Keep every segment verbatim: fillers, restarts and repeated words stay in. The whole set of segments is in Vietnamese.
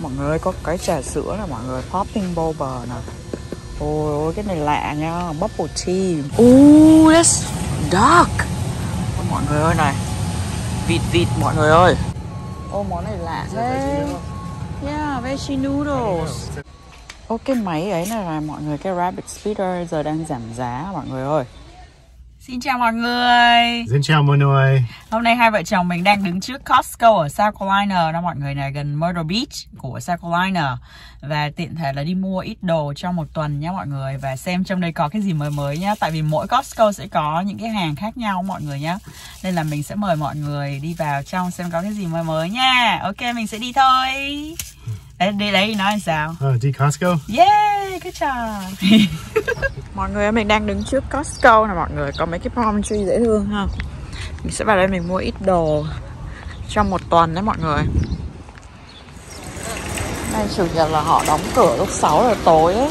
Mọi người ơi, có cái trà sữa nè mọi người, Popping Boba nè. Ôi ôi, cái này lạ nha, Bubble Tea. Ooh, that's dark. Mọi người ơi này, vịt vịt mọi người ơi. Ô, món này lạ thế. Yeah, Veggie Noodles. Ô, cái máy ấy này là mọi người, cái Rabbit Speeder giờ đang giảm giá mọi người ơi. Xin chào mọi người. Xin chào mọi người. Hôm nay hai vợ chồng mình đang đứng trước Costco ở South Carolina đó mọi người này, gần Myrtle Beach của South Carolina. Và tiện thể là đi mua ít đồ trong một tuần nha mọi người. Và xem trong đây có cái gì mới mới nhá. Tại vì mỗi Costco sẽ có những cái hàng khác nhau mọi người nhá. Nên là mình sẽ mời mọi người đi vào trong xem có cái gì mới mới nha. Ok, mình sẽ đi thôi. Đấy, đi đấy, nói làm sao? Uh, đi Costco. Yeah, good job. Mọi người, mình đang đứng trước Costco nè mọi người. Có mấy cái palm tree dễ thương ha. Mình sẽ vào đây mình mua ít đồ trong một tuần đấy mọi người. Nay chủ nhật là họ đóng cửa lúc sáu giờ tối ấy.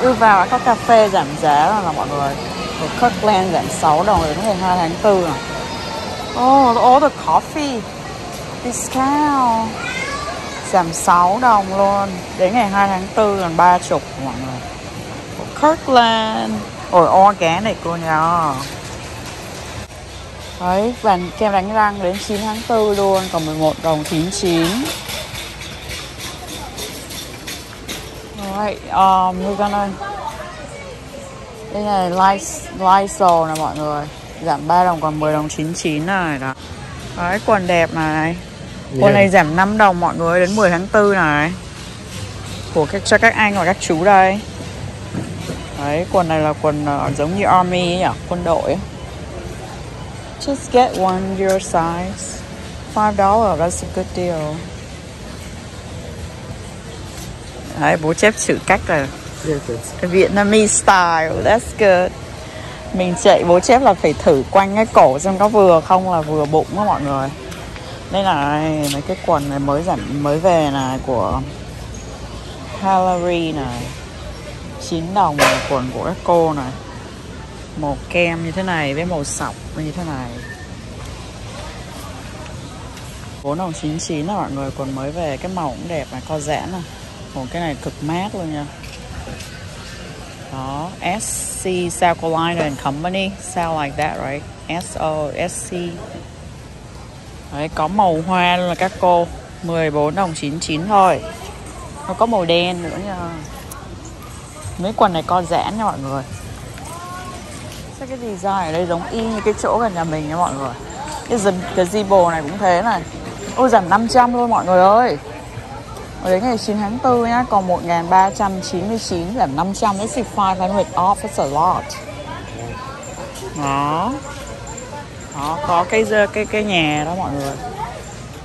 Ư vào có cà phê giảm giá rồi là mọi người. Ở Kirkland giảm sáu đồng đến mười hai tháng tư này. Oh, all the coffee discount giảm sáu đồng luôn. Đến ngày hai tháng tư còn ba chục mọi người. Kirkland. Ôi organic cô nhỏ. Đấy, bàn kem đánh răng đến chín tháng tư luôn, còn mười một đồng chín mươi chín. Alright, um, we're gonna... Đây này Lysol này mọi người, giảm ba đồng còn mười đồng chín mươi chín này đó. Đấy, quần đẹp này. Quần này giảm năm đồng mọi người, đến mười tháng tư này. Của các, cho các anh và các chú đây. Đấy, quần này là quần uh, giống như army nhỉ, quân đội ấy. Just get one your size. five dollars, that's a good deal. Đấy, bố chép chữ cách rồi. Vietnamese style, that's good. Mình chạy bố chép là phải thử quanh cái cổ xem có vừa không là vừa bụng đó mọi người. Đây là mấy cái quần này mới giảm mới về này của Hallery này, chín đồng này, quần của Echo này. Màu kem như thế này với màu sọc như thế này. bốn đồng chín mươi chín là mọi người, quần mới về, cái màu cũng đẹp này, co giãn này. Còn cái này cực mát luôn nha. Đó, ét xê South Carolina and Company, sound like that right? ét o ét xê. Đấy, có màu hoa luôn là các cô, mười bốn đồng chín mươi chín thôi. Nó có màu đen nữa nha. Mấy quần này co giãn nha mọi người. Sao cái design ở đây giống y như cái chỗ gần nhà mình nha mọi người. Cái cái zipper này cũng thế này. Ôi giảm năm trăm luôn mọi người ơi. Ở đến ngày chín tháng tư nhá, còn một nghìn ba trăm chín mươi chín giảm năm trăm, that's five hundred off, that's a lot. Đó. Đó, có cái cái cái nhà đó mọi người.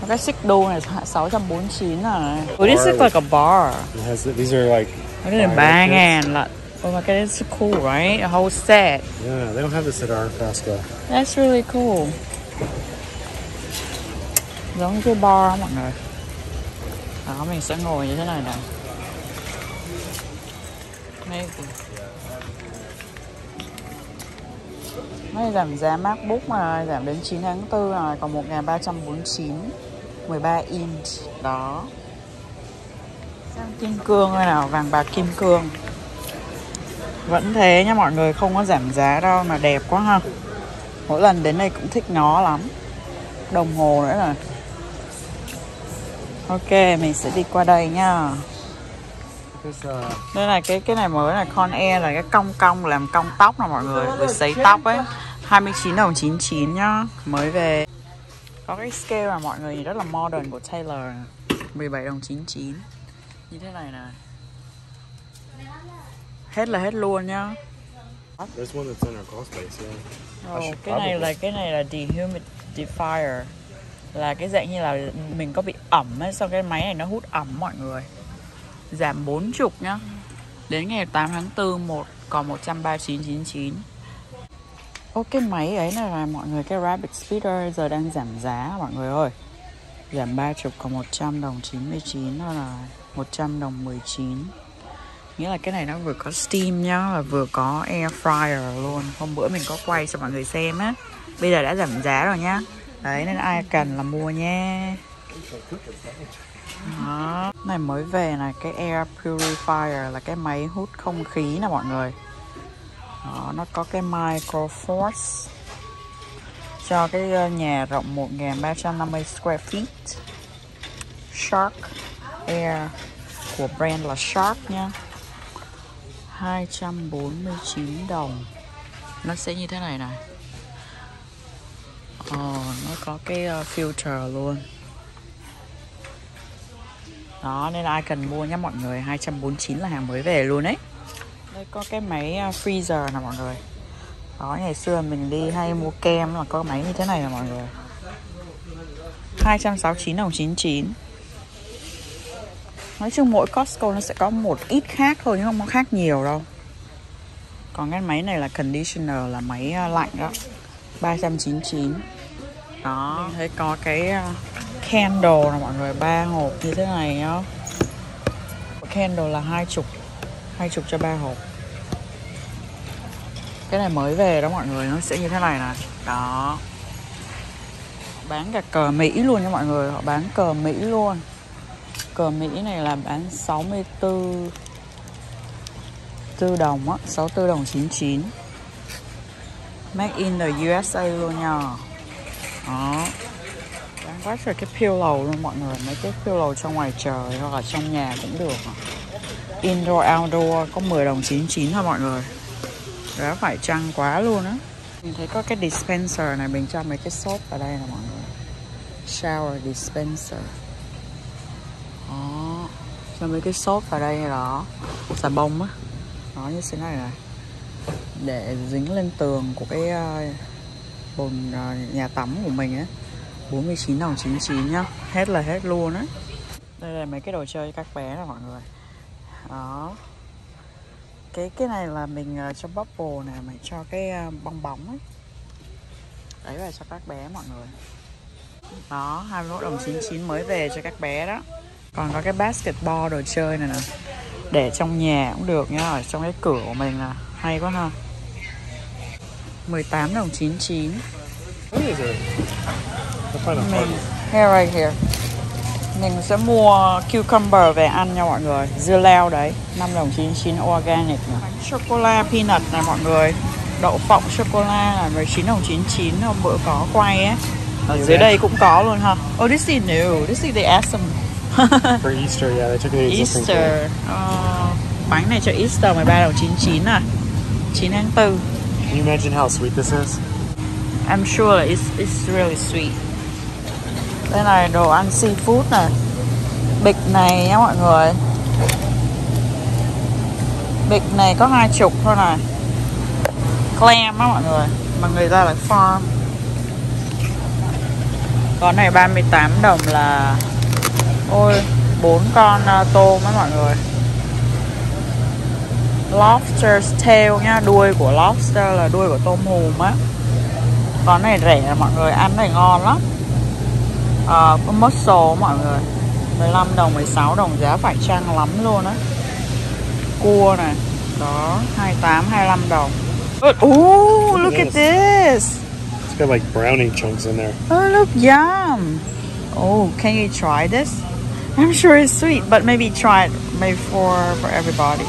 Có cái xích đu này sáu trăm bốn mươi chín này. Oh, this is like a bar. It has, these are like ba nghìn là. Oh my god, it's cool, right? A whole set. Yeah, they don't have this at our Costco. That's really cool. Giống cái bar đó mọi người. Đó, mình sẽ ngồi như thế này nè. Này giảm giá MacBook mà giảm đến chín tháng tư rồi, còn một nghìn ba trăm bốn mươi chín, mười ba inch đó. Sang kim cương thôi nào, vàng bạc kim cương. Vẫn thế nha mọi người, không có giảm giá đâu mà đẹp quá ha. Mỗi lần đến đây cũng thích nó lắm. Đồng hồ nữa nè. Ok, mình sẽ đi qua đây nha. Đây là cái cái này mới là Con Air, là cái cong cong làm cong tóc nè mọi người, với sấy tóc ấy, hai mươi chín đồng chín mươi chín nhá, mới về. Có cái scale mà mọi người nhìn rất là modern của Taylor, mười bảy đồng chín mươi chín. Như thế này này. Hết là hết luôn nhá. Oh, cái này là cái này là dehumidifier. Là cái dạng như là mình có bị ẩm ấy, sau cái máy này nó hút ẩm mọi người. Giảm bốn mươi nhá. Đến ngày tám tháng tư một còn một trăm ba mươi chín chín mươi chín. Ô, cái máy ấy này là mọi người, cái Rabbit Speeder giờ đang giảm giá mọi người ơi. Giảm ba mươi còn một trăm đồng chín mươi chín, nó là một trăm đồng mười chín. Nghĩa là cái này nó vừa có steam nhá, và vừa có air fryer luôn. Hôm bữa mình có quay cho mọi người xem á. Bây giờ đã giảm giá rồi nhá. Đấy, nên ai cần là mua nha. Đó. Này mới về này, cái air purifier là cái máy hút không khí nè mọi người. Đó, nó có cái microforce cho cái nhà rộng một nghìn ba trăm năm mươi square feet. Shark Air của brand là Shark nha. Hai trăm bốn mươi chín đồng. Nó sẽ như thế này này. Ồ, oh, nó có cái filter luôn. Đó, nên ai cần mua nhé mọi người. Hai trăm bốn mươi chín là hàng mới về luôn đấy. Đây có cái máy freezer nè mọi người. Đó, ngày xưa mình đi hay mua kem là có máy như thế này nè mọi người. Hai trăm sáu mươi chín đồng chín mươi chín. Nói chung mỗi Costco nó sẽ có một ít khác thôi, nhưng không có khác nhiều đâu. Còn cái máy này là conditioner, là máy lạnh đó, ba trăm chín mươi chín. Đó, mình thấy có cái candle nè mọi người, ba hộp như thế này nhá. Candle là hai chục, hai chục cho ba hộp. Cái này mới về đó mọi người, nó sẽ như thế này nè. Đó, bán cả cờ Mỹ luôn nha mọi người, họ bán cờ Mỹ luôn. Cờ Mỹ này là bán sáu mươi tư đồng á, sáu mươi tư đồng chín mươi chín. Made in the u ét a luôn nha. Đó, bán quá trời cái pillow luôn mọi người. Mấy cái pillow trong ngoài trời hoặc là trong nhà cũng được. Indoor outdoor có mười đồng chín mươi chín thôi mọi người. Giá phải chăng quá luôn á. Mình thấy có cái dispenser này, mình cho mấy cái soap ở đây nè mọi người. Shower dispenser. Đó, cho mấy cái soap vào đây đó, xà bông á. Nó như thế này này, để dính lên tường của cái bồn nhà tắm của mình á. Bốn mươi chín đồng chín mươi chín nhá, hết là hết luôn á. Đây là mấy cái đồ chơi cho các bé nè mọi người. Đó, cái cái này là mình cho Bubble nè, mình cho cái bong bóng ấy. Đấy là cho các bé mọi người. Đó, hai mươi mốt đồng chín mươi chín mới về cho các bé đó. Còn có cái basketball đồ chơi này nè, để trong nhà cũng được nhá, ở trong cái cửa của mình là hay quá ha. Mười tám đồng chín mươi chín. Mình here right here. Mình sẽ mua cucumber về ăn nha mọi người, dưa leo đấy, năm đồng chín mươi chín organic này. Chocolate peanut này mọi người, đậu phộng chocolate là mười chín đồng chín mươi chín, hôm bữa có quay á. Ở dưới đây cũng có luôn ha. Oh, this is new, this is the awesome. For Easter, yeah, they took it as Easter. Easter. Uh, bánh này cho Easter mười ba đồng chín mươi chín à, chín tháng tư. Can you imagine how sweet this is? I'm sure it's it's really sweet. Đây này đồ ăn seafood này, bịch này nhá mọi người. Bịch này có hai chục thôi này. Clam á mọi người, mà người ta là farm. Con này ba mươi tám đồng là ôi bốn con tôm á mọi người. Lobster's tail nhá, đuôi của lobster là đuôi của tôm hùm á. Con này rẻ mọi người, ăn này ngon lắm. Uh, mussel mọi người, mười lăm đồng, mười sáu đồng, giá phải chăng lắm luôn á. Cua này, đó, hai mươi tám, hai mươi lăm đồng. Ooh, look, look at this. this It's got like brownie chunks in there. Oh, look, yum. Oh, can you try this? I'm sure it's sweet, but maybe try it maybe for, for everybody.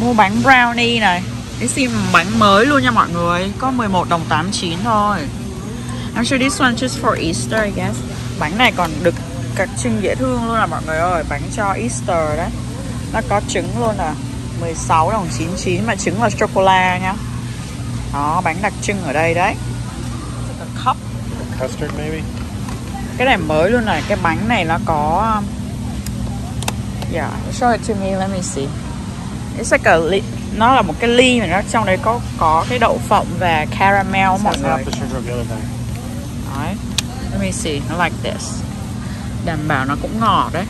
Mua bánh brownie này, cái sim bánh mới luôn nha mọi người, có mười một đồng tám mươi chín thôi. I'm sure this one just for Easter, I guess. Bánh này còn được đặc trưng dễ thương luôn là mọi người ơi, bánh cho Easter đấy. Nó có trứng luôn à, mười sáu đồng chín mươi chín, mà trứng là chocolate nhá. Đó, bánh đặc trưng ở đây đấy. Cup. Custard maybe. Cái này mới luôn này, cái bánh này nó có yeah, show it to me, let me see. It's like a li... nó là một cái ly mà nó trong đấy có có cái đậu phộng và caramel mọi người. Đấy. Let me see, nó like this. Đảm bảo nó cũng ngọt đấy.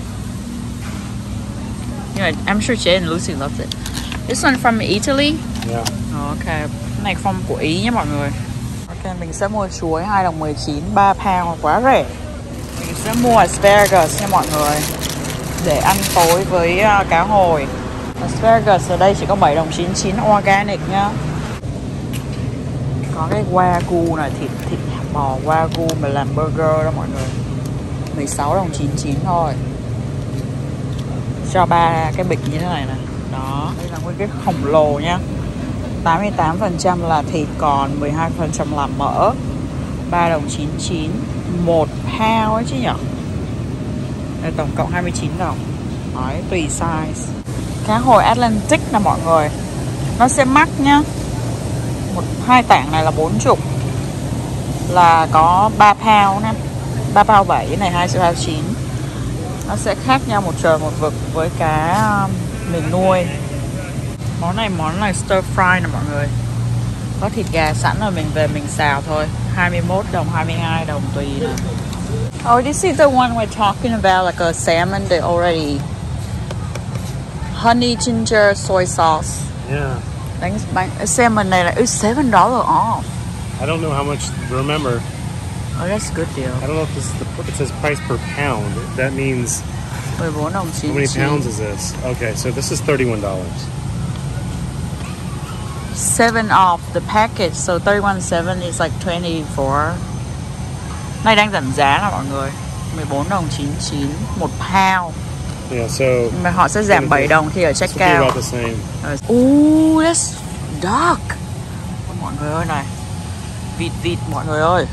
Nhưng mà I'm sure Jay and Lucy loves it. This one from Italy? Yeah. Ok, cái này from của Ý nhé mọi người. Ok, mình sẽ mua chuối hai đồng mười chín, ba pound, quá rẻ. Mình sẽ mua asparagus nha mọi người, để ăn tối với uh, cá hồi. Asparagus ở đây chỉ có bảy đồng chín mươi chín organic nhá. Có cái wagyu này, thịt thịt bò wagyu mà làm burger đó mọi người, mười sáu đồng chín mươi chín thôi. Cho ba cái bịch như thế này nè. Đó, đây là nguyên cái khổng lồ nhá. Tám mươi tám phần trăm là thịt, còn mười hai phần trăm là mỡ. Ba đồng chín mươi chín một pound ấy chứ nhở. Đây, tổng cộng hai mươi chín đồng. Đấy, tùy size. Cá hồi Atlantic nè mọi người, nó sẽ mắc nhá. Một, hai tảng này là bốn mươi, là có ba pound nè, ba pound bảy này, hai pound chín. Nó sẽ khác nhau một trời một vực với cá mình nuôi. Món này món này stir fry nè mọi người, có thịt gà sẵn rồi mình về mình xào thôi. Hai mươi mốt đồng, hai mươi hai đồng tùy nè. Oh, this is the one we're talking about, like a salmon they already honey ginger soy sauce. Yeah. Bánh, bánh salmon này là it's seven dollars off. I don't know how much, remember. Oh, that's a good deal. I don't know if this is the, it says price per pound. That means mười bốn đồng chín mươi chín. How many pounds is this? Okay, so this is thirty-one dollars. seven off the package, so thirty-one seven is like twenty-four. Nay đang giảm giá là mọi người, mười bốn đồng chín mươi chín một pound. Yeah, so mà họ sẽ giảm bảy đồng khi ở checkout. Ooh, that's dark. Mọi người ơi này, vịt vịt mọi người ơi.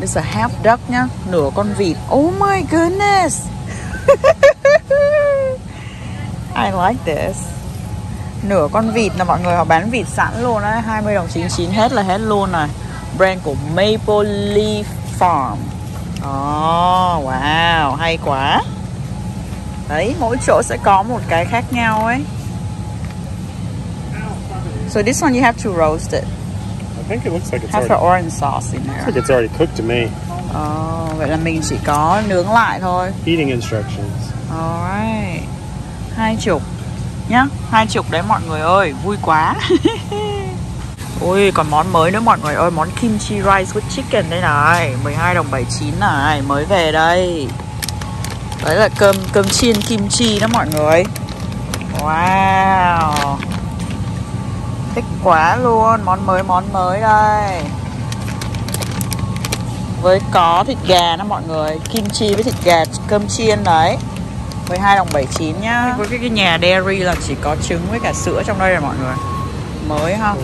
This is a half duck nhá, nửa con vịt. Oh my goodness. I like this. Nửa con vịt là mọi người, họ bán vịt sẵn luôn á, hai mươi đồng chín mươi chín hết là hết luôn này. Brand của Maple Leaf Farm. Oh, wow, hay quá. Đấy, mỗi chỗ sẽ có một cái khác nhau ấy. So this one you have to roast it. I think it looks like it's have already... orange sauce in there. Looks like it's already cooked to me. Oh, vậy là mình chỉ có nướng lại thôi. Eating instructions. Alright. Hai chục nhá, hai chục đấy mọi người ơi, vui quá. Ui, còn món mới nữa mọi người ơi, món kimchi rice with chicken đây này, mười hai đồng bảy mươi chín này, mới về đây. Đấy là cơm cơm chiên kimchi đó mọi người. Wow, thích quá luôn, món mới món mới đây. Với có thịt gà đó mọi người, kimchi với thịt gà cơm chiên đấy, mười hai đồng bảy mươi chín nhá. Với cái nhà dairy là chỉ có trứng với cả sữa trong đây rồi mọi người. Mới ha.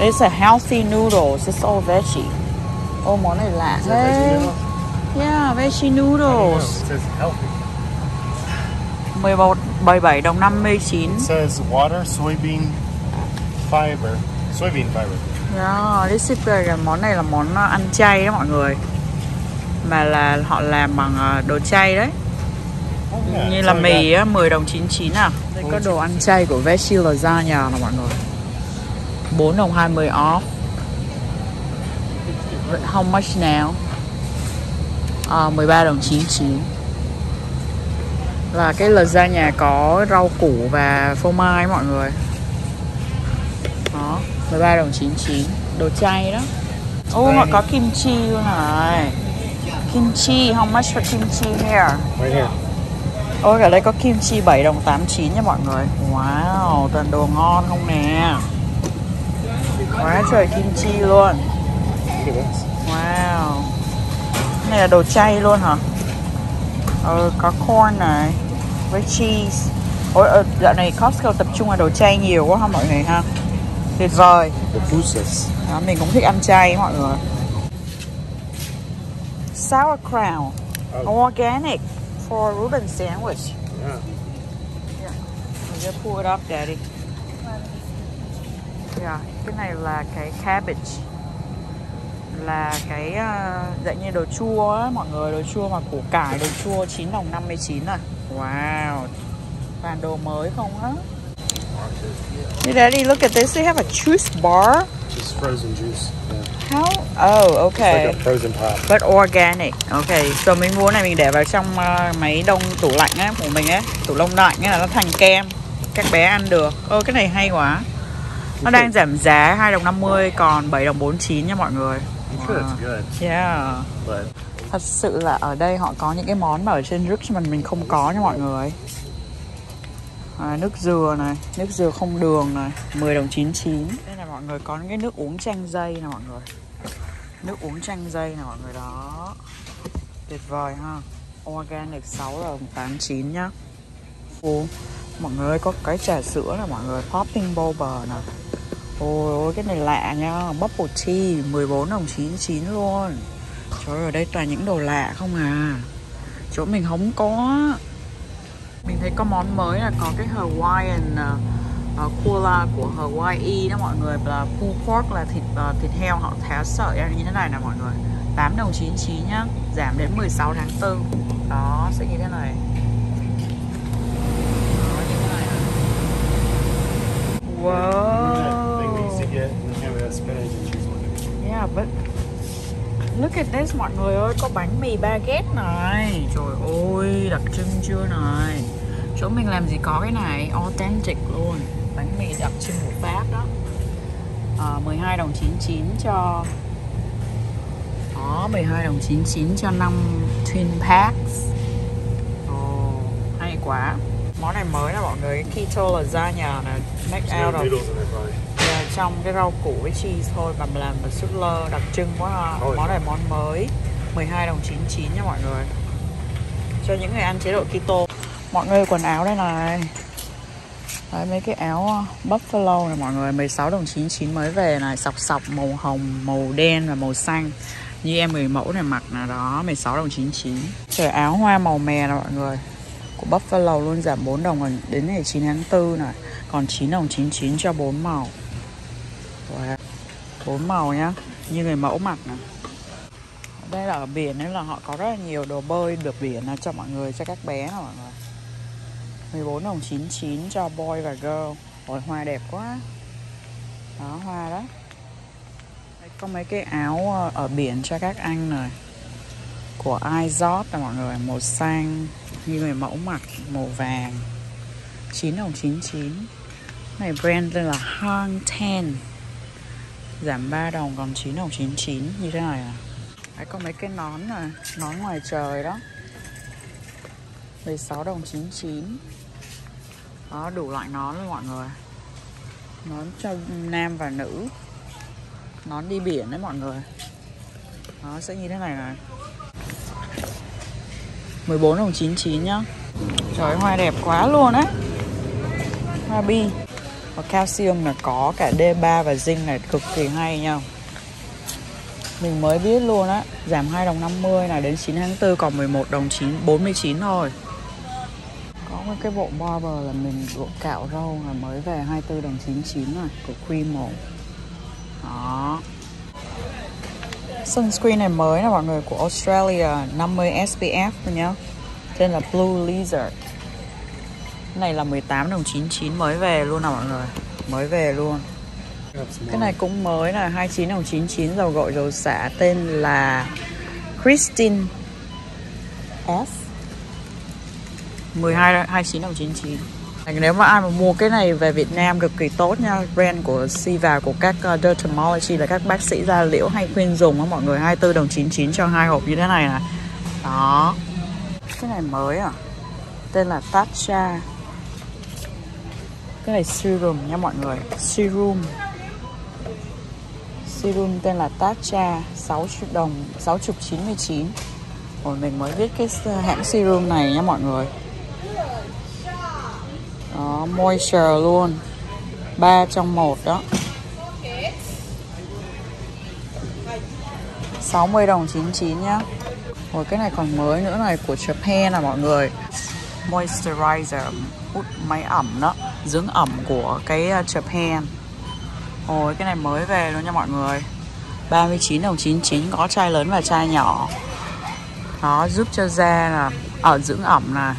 It's a healthy noodles, it's all veggie. Ô, món này lạ thế. Yeah, veggie noodles. It says healthy. mười một bảy mươi bảy đồng năm mươi chín. It says water, soybean fiber. Soybean fiber. Yeah, this is the, món này là món ăn chay đó mọi người. Mà là họ làm bằng đồ chay đấy. Oh, yeah. Như là so mì á, mười đồng chín mươi chín à. Đây có đồ ăn chay của Veggie Noodles nhà là mọi người. bốn đồng hai mươi off. How much now? À, mười ba đồng chín mươi chín. Là cái lasagna có rau củ và phô mai mọi người. Đó, mười ba đồng chín mươi chín, đồ chay đó. Ô, oh, họ có kimchi luôn này. Kimchi, how much for kimchi here? Right here. Ôi, ở đây có kimchi bảy đồng tám mươi chín nha mọi người. Wow, toàn đồ ngon không nè. Quá trời kimchi luôn. Wow, cái này là đồ chay luôn hả? Ờ, có corn này với cheese. Ôi, ờ, dạo này Costco tập trung vào đồ chay nhiều quá ha mọi người ha. Tuyệt vời. Đó, mình cũng thích ăn chay mọi người. Sauerkraut organic for a Reuben sandwich. Yeah. Yeah. We'll just pull it up, Daddy. Yeah. Cái này là cái cabbage, là cái uh, dạng như đồ chua á mọi người, đồ chua mà củ cải, đồ chua chín đồng năm mươi chín này. Wow, toàn đồ mới không á. Hey Daddy, look at this. They have a juice bar. Just frozen juice. Yeah. How? Oh, okay. Like a frozen pop. But organic. Okay. So mình mua này mình để vào trong uh, máy đông tủ lạnh á của mình á, tủ đông lạnh á, nó thành kem. Các bé ăn được. Ô, cái này hay quá. Nó đang giảm giá hai đồng năm mươi còn bảy đồng bốn mươi chín nha mọi người. Wow. Yeah. Thật sự là ở đây họ có những cái món mà ở trên nước mình mình không có nha mọi người. À, nước dừa này, nước dừa không đường này, mười đồng chín mươi chín. Đây là mọi người có những cái nước uống chanh dây nè mọi người. Nước uống chanh dây nè mọi người đó. Tuyệt vời ha. Organic sáu đồng tám mươi chín nhá. Ồ, mọi người ơi, có cái trà sữa nè mọi người, Popping Boba nè. Ôi ôi, cái này lạ nha, Bubble Tea mười bốn đồng chín mươi chín luôn. Trời ơi, ở đây toàn những đồ lạ không à. Chỗ mình không có. Mình thấy có món mới là có cái Hawaiian uh, Cola của Hawaii đó mọi người, là pulled pork, là thịt uh, thịt heo họ tháo sợi ra như thế này nè mọi người, tám đồng chín mươi chín nhá, giảm đến mười sáu tháng tư. Đó, sẽ như thế này. Đó, như thế này. Wow. Yeah, but look at this mọi người ơi, có bánh mì baguette này. Trời ơi, đặc trưng chưa này. Chỗ mình làm gì có cái này, authentic luôn. Bánh mì đặc trưng của Pháp đó. À, mười hai đồng chín mươi chín cho. Đó, mười hai đồng chín mươi chín cho năm twin packs. Ồ, oh, hay quá. Món này mới là mọi người, keto là da nhà này, make out rồi. Trong cái rau củ với cheese thôi mà làm một súp lơ đặc trưng quá ha. Món này món mới, mười hai đồng chín mươi chín nha mọi người, cho những người ăn chế độ keto. Mọi người, quần áo đây này. Đấy, mấy cái áo Buffalo này mọi người, mười sáu đồng chín mươi chín mới về này, sọc sọc màu hồng, màu đen và màu xanh. Như em mười mẫu này mặc là đó, mười sáu đồng chín mươi chín. Trời, áo hoa màu mè nè mọi người, của Buffalo luôn, giảm bốn đồng đến ngày chín tháng tư này, còn chín đồng chín mươi chín cho bốn màu. Bốn màu nhá, như người mẫu mặc nè. Đây là ở biển nên là họ có rất là nhiều đồ bơi được biển này, cho mọi người, cho các bé nè mọi người. mười bốn đồng chín mươi chín cho boy và girl. Ôi, hoa đẹp quá. Đó, hoa đó. Đây, có mấy cái áo ở biển cho các anh này, của i dot nè mọi người, màu xanh, như người mẫu mặc, màu vàng, chín đồng chín mươi chín. Này brand tên là Hang Ten, giảm ba đồng còn chín đồng chín mươi chín như thế này à. Đấy, có mấy cái nón này, nón ngoài trời đó, mười sáu đồng chín mươi chín. Đó, đủ loại nón luôn mọi người. Nón cho nam và nữ. Nón đi biển đấy mọi người. Nó sẽ như thế này này, mười bốn đồng chín mươi chín nhá. Trời, hoa đẹp quá luôn á. Hoa bi và calcium là có cả D ba và zinc này, cực kỳ hay nha. Mình mới biết luôn á, giảm hai đồng năm mươi này, đến chín tháng tư còn mười một đồng bốn mươi chín thôi. Có cái bộ barber là mình bộ cạo râu là mới về hai mươi tư đồng chín mươi chín này, của cream màu. Đó. Sunscreen này mới là mọi người, của Australia, năm mươi S P F thôi nhá. Tên là Blue Lizard. Cái này là mười tám đồng chín mươi chín mới về luôn nè mọi người, mới về luôn. Cái này cũng mới là hai mươi chín đồng chín mươi chín, dầu gội dầu xả, tên là Christine S, mười hai hai mươi chín đồng chín mươi chín. Nếu mà ai mà mua cái này về Việt Nam cực kỳ tốt nha, brand của Siva, của các uh, dermatology, là các bác sĩ da liễu hay khuyên dùng á mọi người, hai mươi tư đồng chín mươi chín cho hai hộp như thế này nè. Đó. Cái này mới à, tên là Tatcha. Cái này serum nha mọi người, serum. Serum tên là Tatcha, sáu mươi đồng, sáu mươi chín mươi chín. Ôi, mình mới biết cái hãng serum này nha mọi người. Đó, moisture luôn, ba trong một đó, sáu mươi đồng chín mươi chín nhá. Ôi, cái này còn mới nữa này, của Chapheen là mọi người, moisturizer, hút máy ẩm đó, dưỡng ẩm của cái Chapheen. Ôi, cái này mới về luôn nha mọi người, ba mươi chín đồng chín mươi chín, có chai lớn và chai nhỏ. Nó giúp cho da là ở dưỡng ẩm này,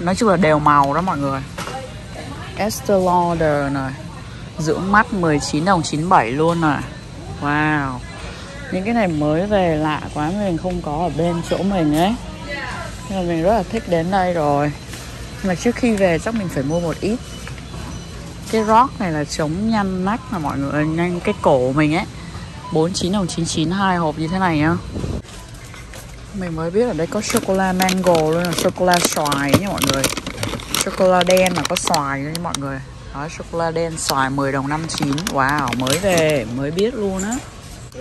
nói chung là đều màu đó mọi người. Estee Lauder này, dưỡng mắt, mười chín đồng chín mươi bảy luôn này. Wow, những cái này mới về lạ quá, mình không có ở bên chỗ mình ấy, nên là mình rất là thích đến đây rồi. Nhưng mà trước khi về chắc mình phải mua một ít. Cái rock này là chống nhăn nách mà mọi người, nhanh cái cổ mình ấy, bốn mươi chín đồng chín mươi chín, hai hộp như thế này nhá. Mình mới biết ở đây có sô-cô-la mango luôn, là sô-cô-la xoài nha mọi người. Sô-cô-la đen mà có xoài nha mọi người. Đó, sô-cô-la đen xoài mười đồng năm mươi chín. Wow, mới về, mới biết luôn á.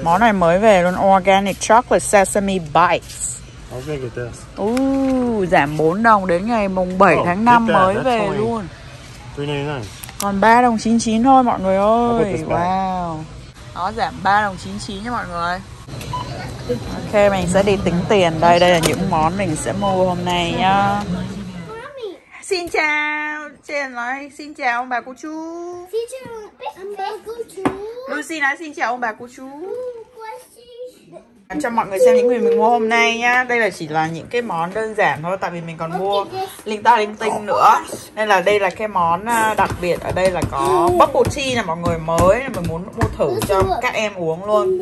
Món này mới về luôn, Organic Chocolate Sesame Bites. Uh, giảm bốn đồng đến ngày mùng bảy tháng năm mới về luôn. Còn ba đồng chín mươi chín thôi mọi người ơi. Wow. Nó giảm ba đồng chín mươi chín nha mọi người. Ok, mình sẽ đi tính tiền. Đây, đây là những món mình sẽ mua hôm nay nhá. Xin chào, Chen nói xin chào ông bà cô chú. Xin chào ông bà cô chú. Lucy nói xin chào ông bà cô chú. Cho mọi người xem những gì mình mua hôm nay nhá. Đây là chỉ là những cái món đơn giản thôi, tại vì mình còn mua linh ta linh tinh nữa. Nên là đây là cái món đặc biệt. Ở đây là có Bubble Tea là mọi người mới, mình muốn mua thử cho các em uống luôn.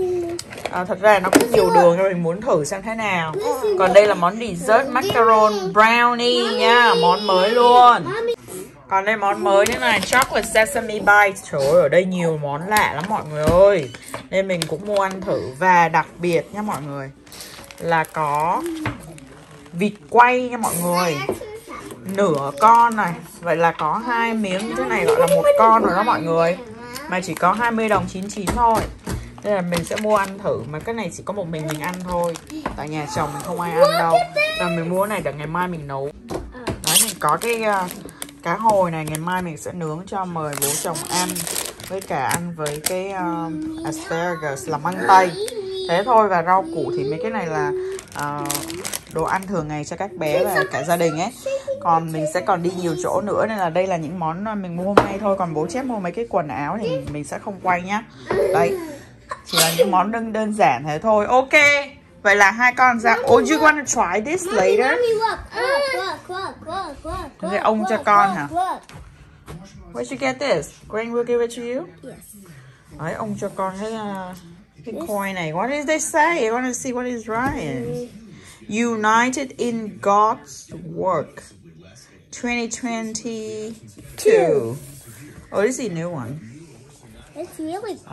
À, thật ra nó cũng nhiều đường nên mình muốn thử xem thế nào. Còn đây là món dessert macaron brownie nha, món mới luôn. Còn đây món mới thế này, Chocolate Sesame Bites. Trời ơi, ở đây nhiều món lạ lắm mọi người ơi. Nên mình cũng mua ăn thử. Và đặc biệt nha mọi người, là có vịt quay nha mọi người, nửa con này. Vậy là có hai miếng, cái này gọi là một con rồi đó mọi người, mà chỉ có hai mươi đồng chín mươi chín thôi. Đây là mình sẽ mua ăn thử. Mà cái này chỉ có một mình mình ăn thôi, tại nhà chồng mình không ai ăn đâu. Và mình mua cái này để ngày mai mình nấu. Đấy, mình có cái cá hồi này, ngày mai mình sẽ nướng cho mời bố chồng ăn, với cả ăn với cái uh, asparagus là măng tây. Thế thôi, và rau củ thì mấy cái này là uh, đồ ăn thường ngày cho các bé và cả gia đình ấy. Còn mình sẽ còn đi nhiều chỗ nữa, nên là đây là những món mình mua hôm nay thôi. Còn bố chép mua mấy cái quần áo thì mình sẽ không quay nhá. Đấy, chỉ là những món đơn đơn giản thế thôi. Ok, vậy là hai con ra. Oh, you wanna try this later? Thế ông cho con hả? Where you get this? Grandma will give it to you? Yes. Đấy, ông cho con cái uh, cái coin này. What did they say? I wanna see what is right. United in God's work. twenty twenty-two. Oh, this is a new one.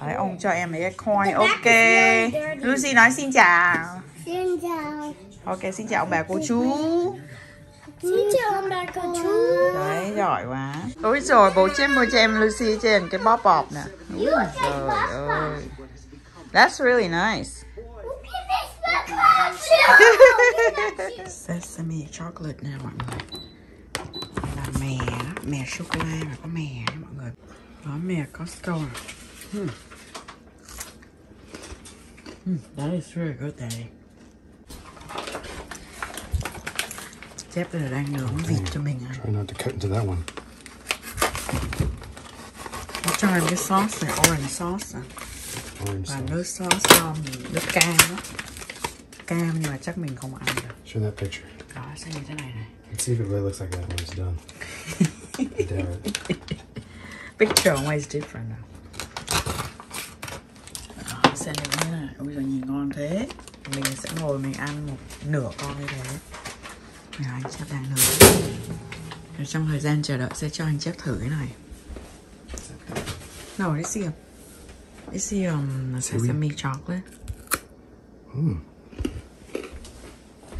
Đấy, ông cho em mấy cái coin. Ok. Lucy nói xin chào. Xin chào. Ok, xin chào bà cô chú. Xin chào ông bà cô chú. Đấy, giỏi quá. Ôi rồi bố chép mua cho em Lucy trên cái bóp bọp nè. Ui trời ơi. That's really nice. Sesame chocolate nè mọi người. Là mè, mè sô-cô-la và có mè nè mọi người. Đó, mè Costco nè. Hmm. Hmm, that is really good daddy. Chép đây là đang nướng vịt cho mình ăn. Try not to cut into that one. Nó cho em cái sauce này, orange sauce à. Orange và sauce. Nước sauce um, nước cam đó. Cam nhưng mà chắc mình không ăn được. Show that picture. Đó, xem như thế này này. Let's see if it really looks like that when it's done. I doubt it. Picture always different though. Đó, xem như thế này. Ôi giời, nhìn ngon thế. Mình sẽ ngồi mình ăn một nửa con như thế. Rồi, anh chép đang nướng. Rồi trong thời gian chờ đợi sẽ cho anh chép thử cái này. No, this is a, this is um, sesame chocolate. Mm.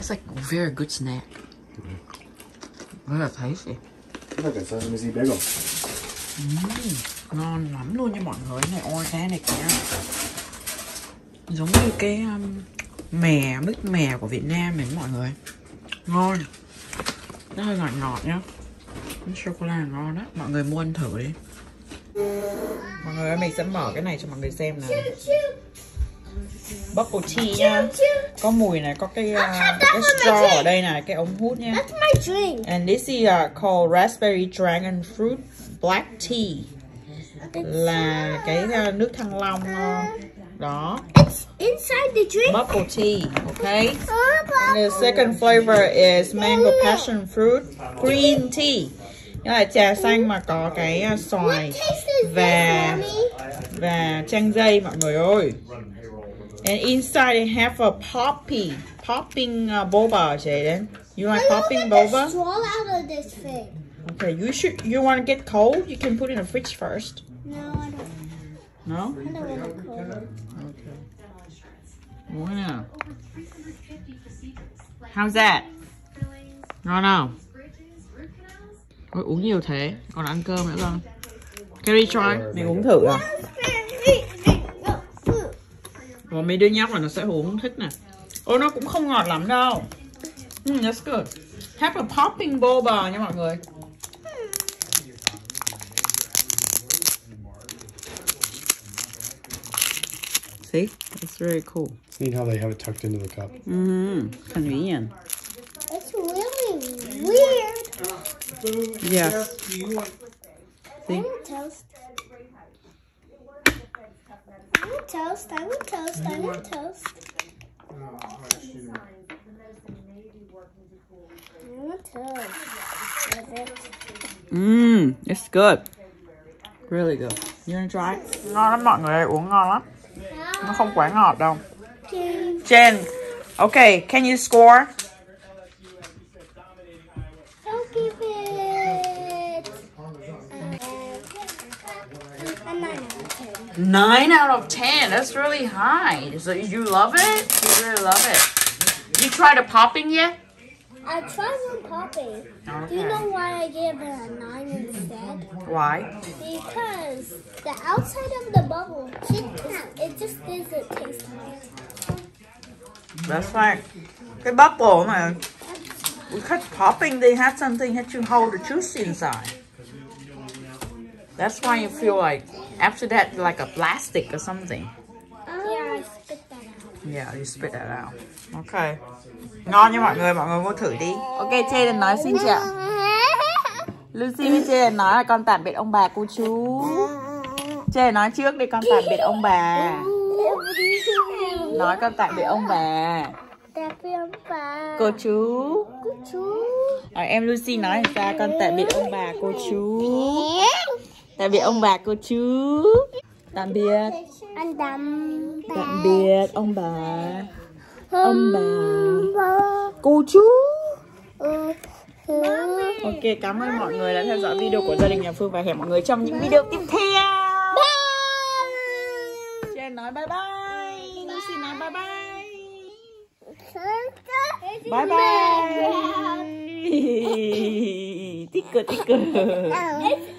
It's like a very good snack. Rất là tasty. Rất là sesame bagel. Ngon lắm luôn nha mọi người, cái này organic nha. Giống như cái um, mè, mứt mè của Việt Nam này mọi người. Ngon. Nó hơi ngọt ngọt nhá. Sô-cô-la ngon đó. Mọi người mua ăn thử đi. Mọi người ơi, mình sẽ mở cái này cho mọi người xem nào. Bubble tea nha. Có mùi này, có cái, uh, cái straw ở đây này, cái ống hút nha. And this is uh, called Raspberry Dragon Fruit Black Tea. Là cái uh, nước thăng long ngon. Đó. It's inside the drink. Bubble tea, okay? And the second flavor is mango passion fruit green tea. Đó là trà xanh mà có cái xoài và và chanh dây mọi người ơi. And inside they have a poppy, popping uh, boba, Jaden. You want popping boba? Okay, you should. You want to get cold? You can put it in the fridge first. No, I don't. No? I don't want it cold. Muối nè. How's that? Ngon không? Ôi, uống nhiều thế, còn ăn cơm nữa không? Carrie try. Mình uống thử à? Còn mấy đứa nhóc là nó sẽ uống thích nè. Ôi, nó cũng không ngọt lắm đâu. Mm, that's good. Have a popping boba nha mọi người. See? It's very cool. See how they have it tucked into the cup. Mm-hmm. Convenient. It's really weird. Yes. See? I want toast. I want toast. I want toast. I want toast. I want toast. Mmm. It's good. Really good. You want to try it? Ngon lắm mọi người, uống ngon lắm. Nó không quá ngọt đâu. Jen, okay, can you score? I'll give it a nine out of ten. nine out of ten, that's really high. So you love it? You really love it. You tried a popping yet? I tried one popping. Okay. Do you know why I gave it a nine instead? Why? Because the outside of the bubble, it just doesn't taste nice. That's right. The bubble, man. Because popping, they had something that you hold the juice inside. That's why you feel like, after that, like a plastic or something. Yeah, I spit that out. Yeah, you spit that out. Okay. Ngon nha mọi người, mọi người mua thử đi. Ok, Jayden nói xin chào. Lucy với Jayden nói là con tạm biệt ông bà cô chú. Jayden nói trước đi, con tạm biệt ông bà. Nói con tạm biệt ông bà. Tạm biệt ông bà. Cô chú. Cô chú. À, em Lucy nói là sao, con tạm biệt ông bà cô chú. Tạm biệt ông bà cô chú. Tạm biệt. Tạm biệt ông bà. Ông bà, cô chú. Ok, cảm ơn mọi người đã theo dõi video của gia đình nhà Phương và hẹn mọi người trong những video tiếp theo. Bye. Jen nói bye bye. Lucy nói bye bye. Bye bye. Tích cực, tích cực.